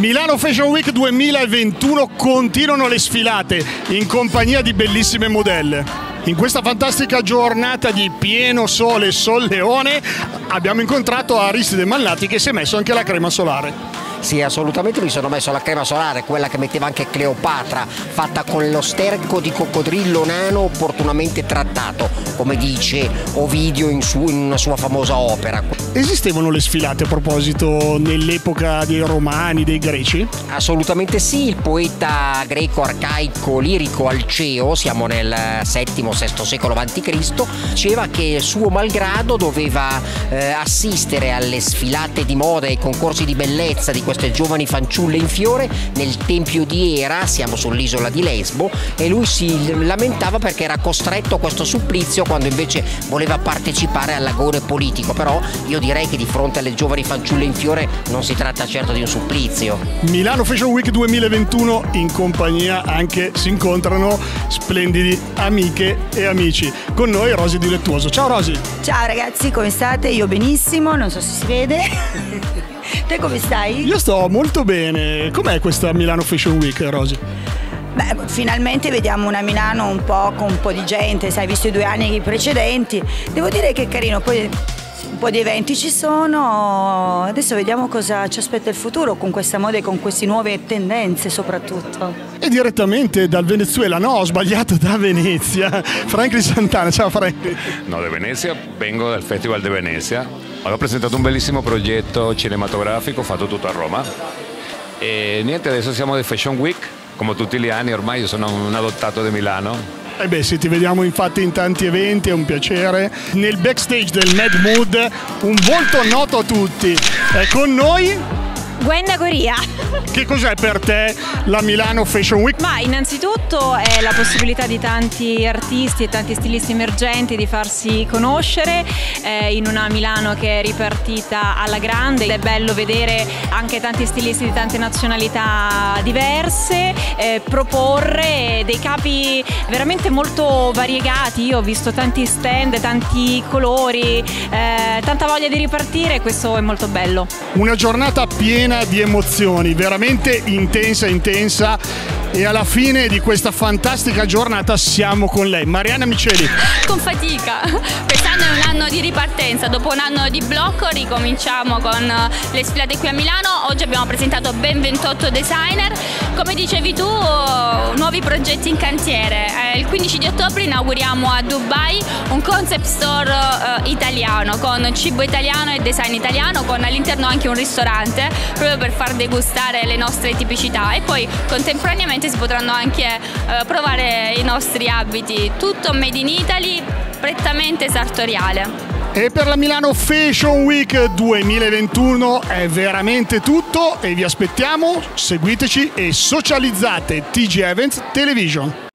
Milano Fashion Week 2021, continuano le sfilate in compagnia di bellissime modelle. In questa fantastica giornata di pieno sole e solleone abbiamo incontrato Aristide Mallati, che si è messo anche la crema solare. Sì, assolutamente, mi sono messo la crema solare, quella che metteva anche Cleopatra, fatta con lo sterco di coccodrillo nano opportunamente trattato, come dice Ovidio in una sua famosa opera. Esistevano le sfilate, a proposito, nell'epoca dei Romani, dei Greci? Assolutamente sì, il poeta greco arcaico lirico Alceo, siamo nel VII-VI secolo a.C., diceva che suo malgrado doveva assistere alle sfilate di moda e ai concorsi di bellezza di queste giovani fanciulle in fiore nel tempio di Era, siamo sull'isola di Lesbo, e lui si lamentava perché era costretto a questo supplizio quando invece voleva partecipare all'agone politico. Però io direi che di fronte alle giovani fanciulle in fiore non si tratta certo di un supplizio. Milano Fashion Week 2021 in compagnia anche si incontrano splendidi amiche e amici. Con noi Rosy Dilettuoso. Ciao Rosy! Ciao ragazzi, come state? Io benissimo, non so se si vede. Te come stai? Io sto molto bene. Com'è questa Milano Fashion Week, Rosy? Beh, finalmente vediamo una Milano un po' con un po' di gente, sai, visto i 2 anni precedenti. Devo dire che è carino, poi un po' di eventi ci sono. Adesso vediamo cosa ci aspetta il futuro con questa moda e con queste nuove tendenze soprattutto. E direttamente dal Venezuela, no, ho sbagliato, da Venezia, Frank Santana. Ciao Frank. No, da Venezia, vengo dal Festival di Venezia. Ho presentato un bellissimo progetto cinematografico fatto tutto a Roma e niente, adesso siamo di Fashion Week come tutti gli anni, ormai io sono un adottato di Milano. E beh sì, ti vediamo infatti in tanti eventi, è un piacere. Nel backstage del Mad Mood un volto noto a tutti, è con noi Guenda Goria. Che cos'è per te la Milano Fashion Week? Ma innanzitutto è la possibilità di tanti artisti e tanti stilisti emergenti di farsi conoscere in una Milano che è ripartita alla grande. È bello vedere anche tanti stilisti di tante nazionalità diverse, proporre dei capi veramente molto variegati. Io ho visto tanti stand, tanti colori, tanta voglia di ripartire, questo è molto bello. Una giornata piena di emozioni, veramente intensa, e alla fine di questa fantastica giornata siamo con lei, Mariana Miceli. Con fatica, quest'anno è un anno di ripartenza, dopo un anno di blocco ricominciamo con le sfilate qui a Milano. Oggi abbiamo presentato ben 28 designer, come dicevi tu, nuovi progetti in cantiere. Il 15 di ottobre inauguriamo a Dubai un concept store italiano, con cibo italiano e design italiano, con all'interno anche un ristorante, proprio per far degustare le nostre tipicità, e poi contemporaneamente si potranno anche provare i nostri abiti, tutto made in Italy, prettamente sartoriale. E per la Milano Fashion Week 2021 è veramente tutto e vi aspettiamo, seguiteci e socializzate TG Events Television.